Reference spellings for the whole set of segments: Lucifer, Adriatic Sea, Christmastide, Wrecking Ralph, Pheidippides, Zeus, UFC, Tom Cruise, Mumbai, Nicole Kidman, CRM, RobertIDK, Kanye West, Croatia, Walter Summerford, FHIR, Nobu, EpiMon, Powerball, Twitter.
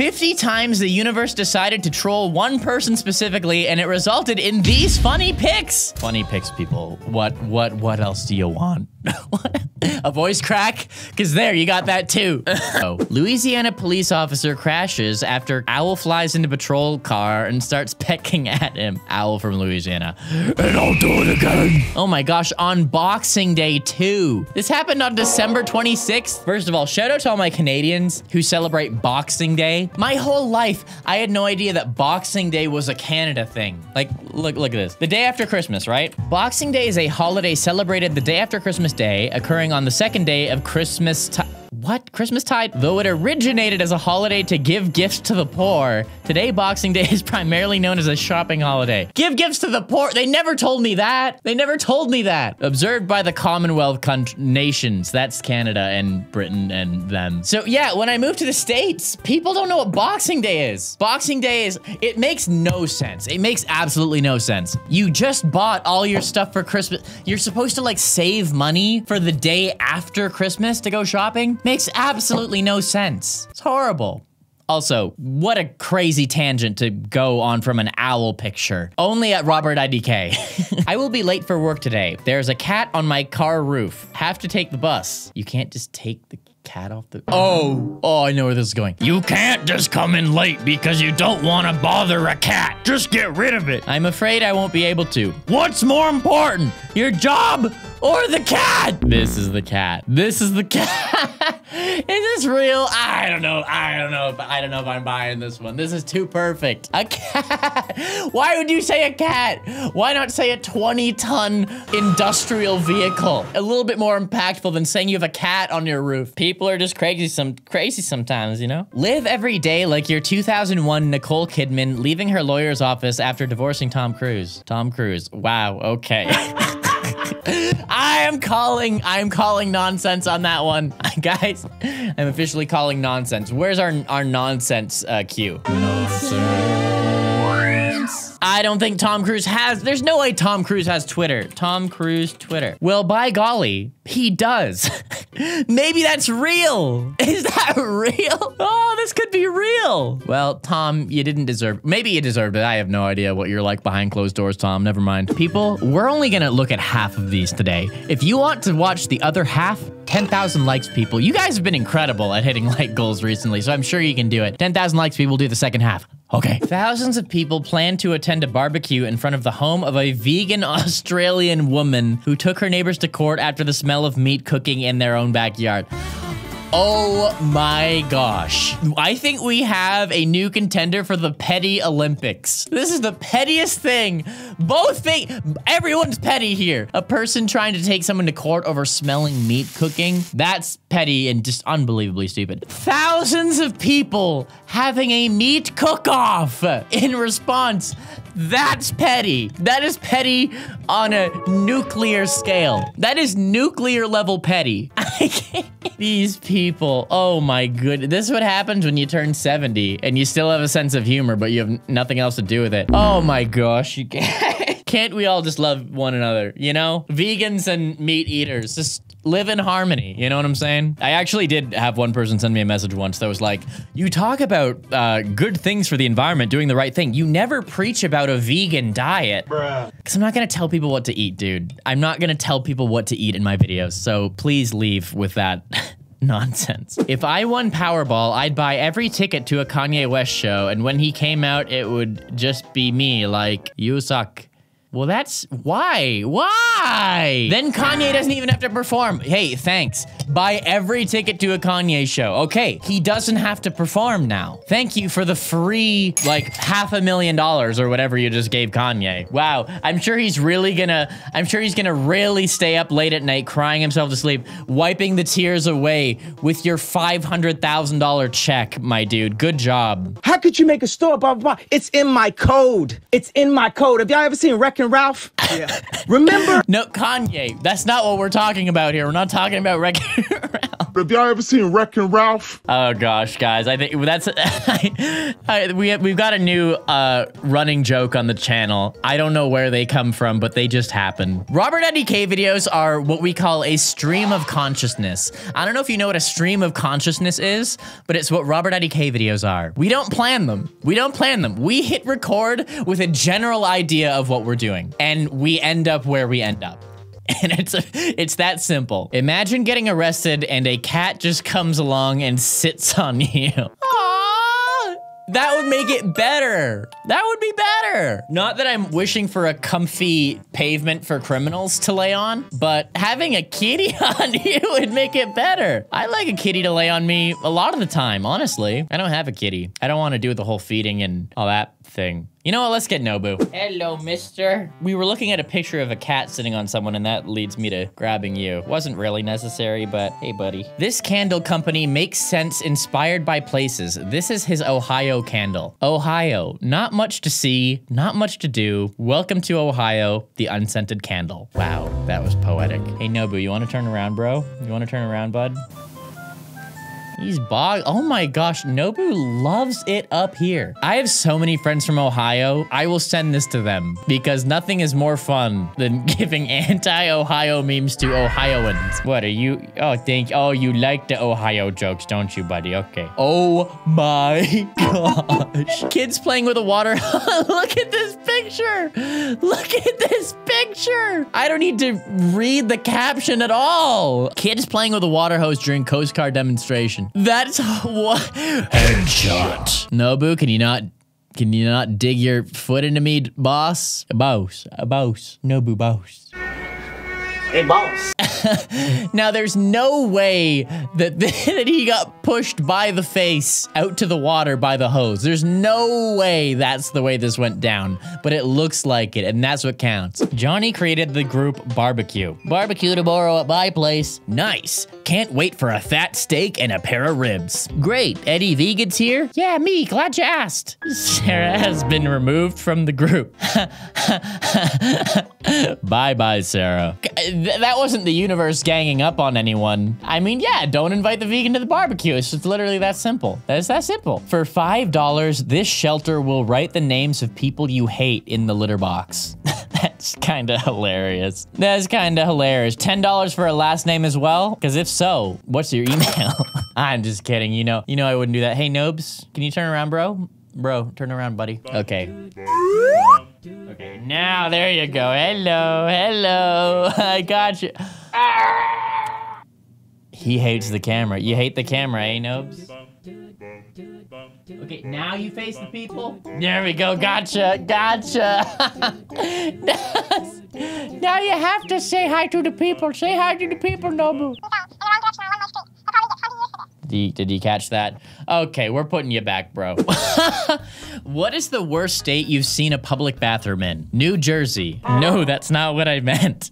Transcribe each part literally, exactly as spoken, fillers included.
fifty times the universe decided to troll one person specifically, and it resulted in these funny pics. Funny pics, people. What, what, what else do you want? A voice crack? Cause there, you got that too. Oh. Louisiana police officer crashes after owl flies into patrol car and starts pecking at him. Owl from Louisiana. And I'll do it again. Oh my gosh, on Boxing Day too. This happened on December twenty-sixth. First of all, shout out to all my Canadians who celebrate Boxing Day. My whole life, I had no idea that Boxing Day was a Canada thing. Like, look, look at this. The day after Christmas, right? Boxing Day is a holiday celebrated the day after Christmas Day, occurring on the second day of Christmas time. What? Christmastide? Though it originated as a holiday to give gifts to the poor, today Boxing Day is primarily known as a shopping holiday. Give gifts to the poor? They never told me that. They never told me that. Observed by the Commonwealth nations. That's Canada and Britain and them. So yeah, when I moved to the States, people don't know what Boxing Day is. Boxing Day is, it makes no sense. It makes absolutely no sense. You just bought all your stuff for Christmas. You're supposed to like save money for the day after Christmas to go shopping? Makes absolutely no sense. It's horrible. Also, what a crazy tangent to go on from an owl picture. Only at Robert I D K. I will be late for work today. There's a cat on my car roof. Have to take the bus. You can't just take the cat off the- Oh, oh, I know where this is going. You can't just come in late because you don't want to bother a cat. Just get rid of it. I'm afraid I won't be able to. What's more important, your job or the cat? This is the cat. This is the cat. Is this real? I don't know. I don't know. If, I don't know if I'm buying this one. This is too perfect. A cat. Why would you say a cat? Why not say a twenty ton industrial vehicle? A little bit more impactful than saying you have a cat on your roof. People are just crazy, some crazy sometimes, you know? Live every day like your two thousand one Nicole Kidman leaving her lawyer's office after divorcing Tom Cruise. Tom Cruise. Wow. Okay. I am calling, I'm calling nonsense on that one. Guys, I'm officially calling nonsense. Where's our, our nonsense uh, cue? Nonsense. I don't think Tom Cruise has, there's no way Tom Cruise has Twitter. Tom Cruise Twitter. Well, by golly, he does. Maybe that's real. Is that real? Oh, this could be real. Well, Tom, you didn't deserve, maybe you deserved it. I have no idea what you're like behind closed doors, Tom. Never mind. People, we're only gonna look at half of these today. If you want to watch the other half, ten thousand likes, people. You guys have been incredible at hitting like goals recently, so I'm sure you can do it. ten thousand likes, people, do the second half. Okay. Thousands of people plan to attend a barbecue in front of the home of a vegan Australian woman who took her neighbors to court after the smell of meat cooking in their own backyard. Oh my gosh. I think we have a new contender for the petty Olympics. This is the pettiest thing. Both things, everyone's petty here. A person trying to take someone to court over smelling meat cooking. That's petty and just unbelievably stupid. Thousands of people having a meat cook-off in response. That's petty. That is petty on a nuclear scale. That is nuclear level petty. I can't. These people, oh my goodness. This is what happens when you turn seventy and you still have a sense of humor, but you have nothing else to do with it. Oh my gosh, you can't. Can't we all just love one another, you know? Vegans and meat eaters, just live in harmony, you know what I'm saying? I actually did have one person send me a message once that was like, you talk about uh, good things for the environment, doing the right thing. You never preach about a vegan diet. Bruh. Cause I'm not gonna tell people what to eat, dude. I'm not gonna tell people what to eat in my videos, so please leave with that. Nonsense. If I won Powerball, I'd buy every ticket to a Kanye West show, and when he came out, it would just be me, like, you suck. Well, that's why, why? Then Kanye doesn't even have to perform. Hey, thanks. Buy every ticket to a Kanye show. Okay, he doesn't have to perform now. Thank you for the free, like half a million dollars or whatever you just gave Kanye. Wow, I'm sure he's really gonna, I'm sure he's gonna really stay up late at night crying himself to sleep, wiping the tears away with your five hundred thousand dollar check, my dude, good job. How could you make a store, blah, blah, blah? It's in my code. It's in my code. Have y'all ever seen Wrecking Wrecking Ralph? Yeah. Remember? No, Kanye. That's not what we're talking about here. We're not talking about Wrecking Ralph. Have y'all ever seen Wrecking Ralph? Oh gosh, guys, I think that's I, I, we we've got a new uh, running joke on the channel. I don't know where they come from, but they just happen. Robert I D K videos are what we call a stream of consciousness. I don't know if you know what a stream of consciousness is, but it's what Robert I D K videos are. We don't plan them. We don't plan them. We hit record with a general idea of what we're doing, and we end up where we end up. And it's a, it's that simple. Imagine getting arrested and a cat just comes along and sits on you. Aww, that would make it better. That would be better. Not that I'm wishing for a comfy pavement for criminals to lay on, but having a kitty on you would make it better. I like a kitty to lay on me a lot of the time, honestly. I don't have a kitty. I don't want to do the whole feeding and all that thing. You know what? Let's get Nobu. Hello, mister. We were looking at a picture of a cat sitting on someone, and that leads me to grabbing you. Wasn't really necessary, but hey, buddy. This candle company makes sense, inspired by places. This is his Ohio candle. Ohio. Not much to see, not much to do. Welcome to Ohio, the unscented candle. Wow, that was poetic. Hey, Nobu, you want to turn around, bro? You want to turn around, bud? He's bogged. Oh my gosh, Nobu loves it up here. I have so many friends from Ohio. I will send this to them because nothing is more fun than giving anti-Ohio memes to Ohioans. What are you? Oh, thank you. Oh, you like the Ohio jokes, don't you, buddy? Okay. Oh my gosh. Kids playing with the water. Look at this picture. Look at this picture. I don't need to read the caption at all. Kids playing with a water hose during Coast Guard demonstration. That's what headshot. Nobu, can you not can you not dig your foot into me, boss? A boss. A boss. Nobu boss. Hey boss. Now there's no way that, that he got pushed by the face out to the water by the hose. There's no way that's the way this went down, but it looks like it, and that's what counts. Johnny created the group Barbecue. Barbecue tomorrow at my place. Nice. Can't wait for a fat steak and a pair of ribs. Great. Eddie Vegan's here? Yeah, me. Glad you asked. Sarah has been removed from the group. Bye-bye, Sarah. That wasn't the universe ganging up on anyone. I mean, yeah, don't invite the vegan to the barbecue. It's just literally that simple. That is that simple. For five dollars, this shelter will write the names of people you hate in the litter box. That's kind of hilarious. That's kind of hilarious. ten dollars for a last name as well? Because if so, what's your email? I'm just kidding. You know, you know I wouldn't do that. Hey, Nobes, can you turn around, bro? Bro, turn around, buddy. Okay. Okay, now there you go. Hello, hello. I got you. Ah! He hates the camera. You hate the camera, eh, Nobes? Okay, now you face the people. There we go. Gotcha. Gotcha. Now you have to say hi to the people. Say hi to the people, Nobu. Did you, did you catch that? Okay, we're putting you back, bro. What is the worst state you've seen a public bathroom in? New Jersey. No, that's not what I meant.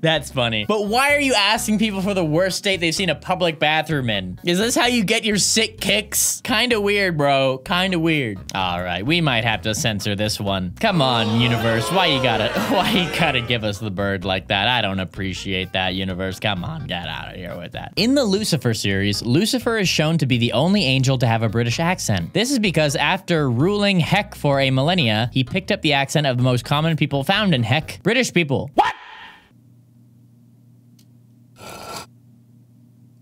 That's funny. But why are you asking people for the worst state they've seen a public bathroom in? Is this how you get your sick kicks? Kinda weird, bro. Kinda weird. All right, we might have to censor this one. Come on, universe. Why you gotta, why you gotta give us the bird like that? I don't appreciate that, universe. Come on, get out of here with that. In the Lucifer series, Lucifer is shown to be the only angel to have a British accent. This is because after ruling Hec for a millennia, he picked up the accent of the most common people found in Hec, British people. What?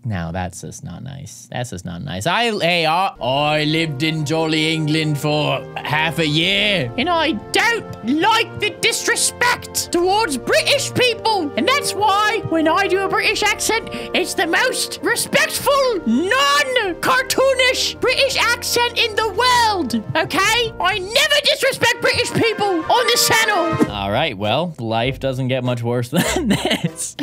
Now that's just not nice. That's just not nice. I hey, uh, I lived in jolly England for half a year, and I don't like the disrespect towards British people, and that's why when I do a British accent, it's the most respectful, non-cartoonish British accent in the world. Okay? I never disrespect British people on this channel. All right. Well, life doesn't get much worse than this.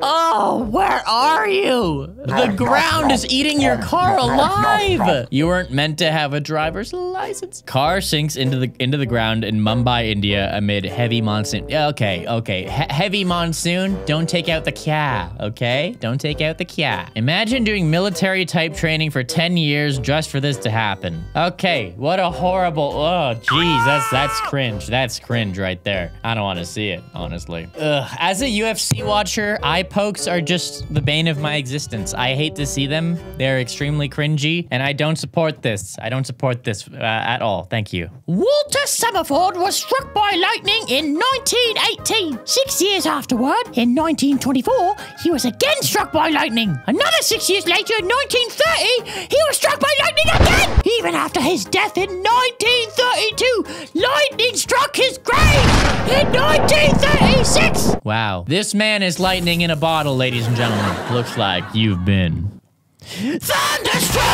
Oh, where are you? The ground is eating your car alive. You weren't meant to have a driver's license. license. Car sinks into the into the ground in Mumbai, India, amid heavy monsoon. Okay, okay. He heavy monsoon. Don't take out the car, okay? Don't take out the car. Imagine doing military-type training for ten years just for this to happen. Okay, what a horrible. Oh, jeez, that's that's cringe. That's cringe right there. I don't want to see it, honestly. Ugh. As a U F C watcher, eye pokes are just the bane of my existence. I hate to see them. They're extremely cringy, and I don't support this. I don't support this uh, at all. Thank you. Walter Summerford was struck by lightning in nineteen eighteen. Six years afterward, in nineteen twenty-four, he was again struck by lightning. Another six years later, in nineteen thirty, he was struck by lightning again. Even after his death in nineteen thirty-two, lightning struck his grave in nineteen thirty-six. Wow. This man is lightning in a bottle, ladies and gentlemen. Looks like you've been thunderstruck!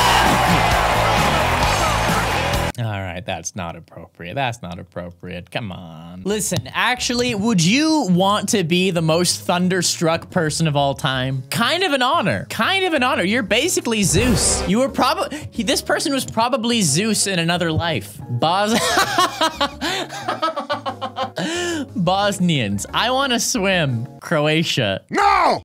All right, that's not appropriate. That's not appropriate. Come on. Listen, actually, would you want to be the most thunderstruck person of all time? Kind of an honor. Kind of an honor. You're basically Zeus. You were probably... This person was probably Zeus in another life. Bos... Bosnians. I want to swim. Croatia. No!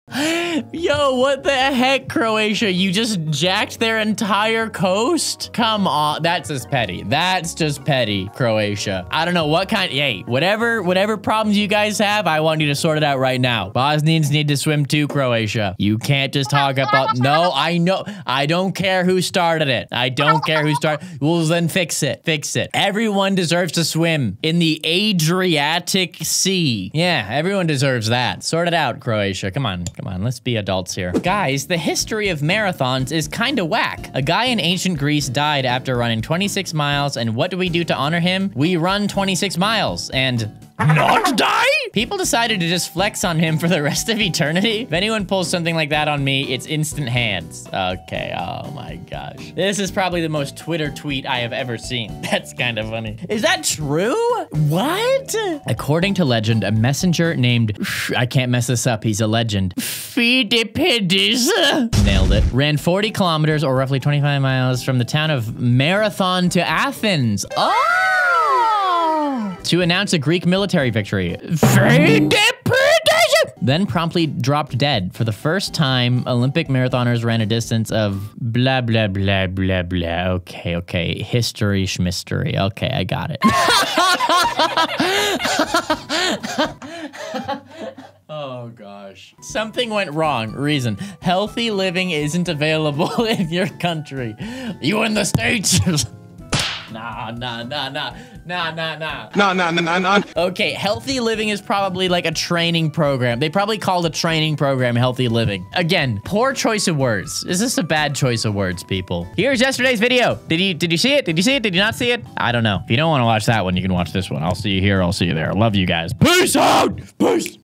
Yo, what the heck, Croatia? You just jacked their entire coast? Come on. That's just petty. That's just petty, Croatia. I don't know what kind... Hey, whatever whatever problems you guys have, I want you to sort it out right now. Bosnians need to swim too, Croatia. You can't just talk about... No, I know. I don't care who started it. I don't care who started... Well, then fix it. Fix it. Everyone deserves to swim in the Adriatic Sea. Yeah, everyone deserves that. Sort it out, Croatia. Come on. Come on. Let's be adults here. Guys, the history of marathons is kind of whack. A guy in ancient Greece died after running twenty-six miles, and what do we do to honor him? We run twenty-six miles and... not die? People decided to just flex on him for the rest of eternity. If anyone pulls something like that on me, it's instant hands. Okay, oh my gosh. This is probably the most Twitter tweet I have ever seen. That's kind of funny. Is that true? What? According to legend, a messenger named... I can't mess this up, he's a legend. Pheidippides. Nailed it. Ran forty kilometers, or roughly twenty-five miles, from the town of Marathon to Athens. Oh! To announce a Greek military victory. Then promptly dropped dead. For the first time, Olympic marathoners ran a distance of blah, blah, blah, blah, blah. Okay, okay. History, schmistery. Okay, I got it. Oh, gosh. Something went wrong. Reason. Healthy living isn't available in your country. You in the States? Nah, nah, nah, nah, nah, nah, nah. Nah, nah, nah, nah, nah. Okay, healthy living is probably like a training program. They probably called a training program healthy living. Again, poor choice of words. Is this a bad choice of words, people? Here's yesterday's video. Did you did you see it? Did you see it? Did you not see it? I don't know. If you don't want to watch that one, you can watch this one. I'll see you here. I'll see you there. I love you guys. Peace out! Peace!